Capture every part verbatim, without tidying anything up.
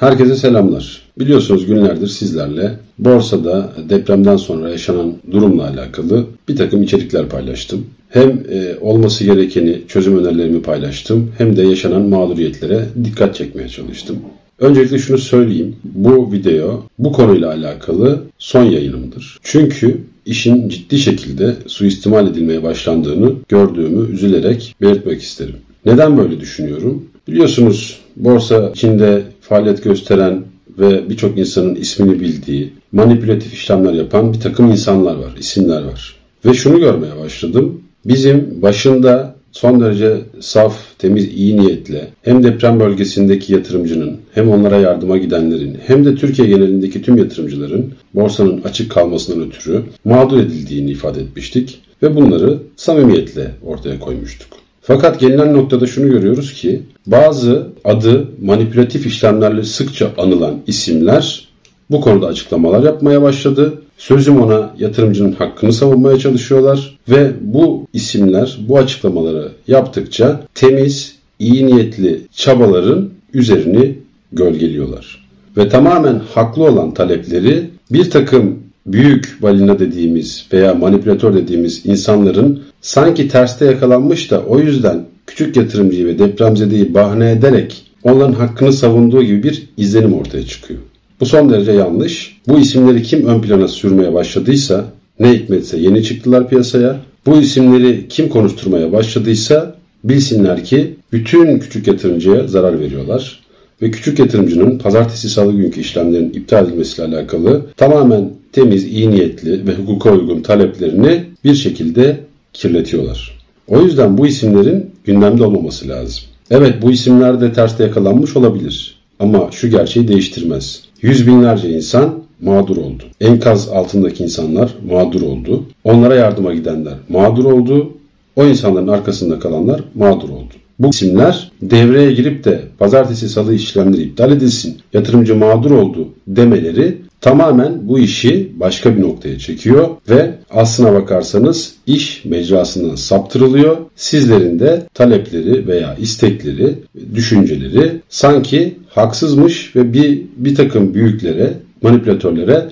Herkese selamlar. Biliyorsunuz günlerdir sizlerle borsada depremden sonra yaşanan durumla alakalı bir takım içerikler paylaştım. Hem olması gerekeni, çözüm önerilerimi paylaştım hem de yaşanan mağduriyetlere dikkat çekmeye çalıştım. Öncelikle şunu söyleyeyim. Bu video bu konuyla alakalı son yayınımdır. Çünkü işin ciddi şekilde suistimal edilmeye başlandığını gördüğümü üzülerek belirtmek isterim. Neden böyle düşünüyorum? Biliyorsunuz borsa içinde faaliyet gösteren ve birçok insanın ismini bildiği, manipülatif işlemler yapan bir takım insanlar var, isimler var. Ve şunu görmeye başladım. Bizim başında son derece saf, temiz, iyi niyetle hem deprem bölgesindeki yatırımcının, hem onlara yardıma gidenlerin, hem de Türkiye genelindeki tüm yatırımcıların borsanın açık kalmasından ötürü mağdur edildiğini ifade etmiştik ve bunları samimiyetle ortaya koymuştuk. Fakat gelinen noktada şunu görüyoruz ki bazı adı manipülatif işlemlerle sıkça anılan isimler bu konuda açıklamalar yapmaya başladı. Sözüm ona yatırımcının hakkını savunmaya çalışıyorlar ve bu isimler bu açıklamaları yaptıkça temiz, iyi niyetli çabaların üzerini gölgeliyorlar. Ve tamamen haklı olan talepleri bir takım büyük balina dediğimiz veya manipülatör dediğimiz insanların sanki terste yakalanmış da o yüzden küçük yatırımcıyı ve depremzedeyi bahane ederek onların hakkını savunduğu gibi bir izlenim ortaya çıkıyor. Bu son derece yanlış. Bu isimleri kim ön plana sürmeye başladıysa, ne hikmetse yeni çıktılar piyasaya. Bu isimleri kim konuşturmaya başladıysa bilsinler ki bütün küçük yatırımcıya zarar veriyorlar. Ve küçük yatırımcının pazartesi salı günkü işlemlerin iptal edilmesiyle alakalı tamamen temiz, iyi niyetli ve hukuka uygun taleplerini bir şekilde kirletiyorlar. O yüzden bu isimlerin gündemde olmaması lazım. Evet, bu isimler de terste yakalanmış olabilir. Ama şu gerçeği değiştirmez. Yüz binlerce insan mağdur oldu. Enkaz altındaki insanlar mağdur oldu. Onlara yardıma gidenler mağdur oldu. O insanların arkasında kalanlar mağdur oldu. Bu isimler devreye girip de pazartesi salı işlemleri iptal edilsin, yatırımcı mağdur oldu demeleri tamamen bu işi başka bir noktaya çekiyor ve aslına bakarsanız iş mecrasından saptırılıyor. Sizlerin de talepleri veya istekleri, düşünceleri sanki haksızmış ve bir, bir takım büyüklere, manipülatörlere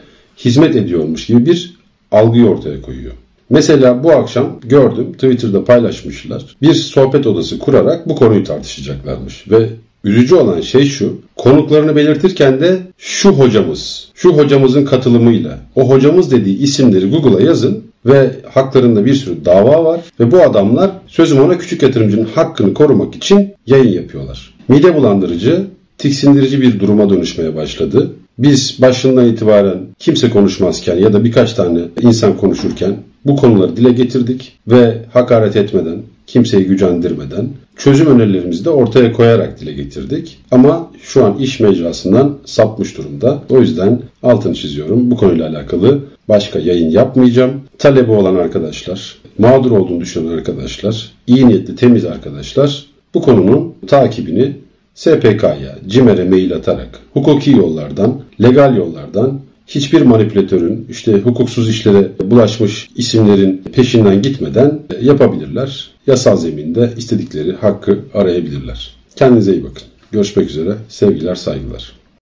hizmet ediyormuş gibi bir algıyı ortaya koyuyor. Mesela bu akşam gördüm, Twitter'da paylaşmışlar. Bir sohbet odası kurarak bu konuyu tartışacaklarmış. Ve üzücü olan şey şu, konuklarını belirtirken de şu hocamız, şu hocamızın katılımıyla, o hocamız dediği isimleri Google'a yazın ve haklarında bir sürü dava var. Ve bu adamlar sözüm ona küçük yatırımcının hakkını korumak için yayın yapıyorlar. Mide bulandırıcı, tiksindirici bir duruma dönüşmeye başladı. Biz başından itibaren kimse konuşmazken ya da birkaç tane insan konuşurken bu konuları dile getirdik ve hakaret etmeden, kimseyi gücendirmeden, çözüm önerilerimizi de ortaya koyarak dile getirdik. Ama şu an iş mecrasından sapmış durumda. O yüzden altını çiziyorum. Bu konuyla alakalı başka yayın yapmayacağım. Talebi olan arkadaşlar, mağdur olduğunu düşünen arkadaşlar, iyi niyetli temiz arkadaşlar bu konunun takibini S P K'ya, CİMER'e mail atarak hukuki yollardan, legal yollardan hiçbir manipülatörün, işte hukuksuz işlere bulaşmış isimlerin peşinden gitmeden yapabilirler. Yasal zeminde istedikleri hakkı arayabilirler. Kendinize iyi bakın. Görüşmek üzere. Sevgiler, saygılar.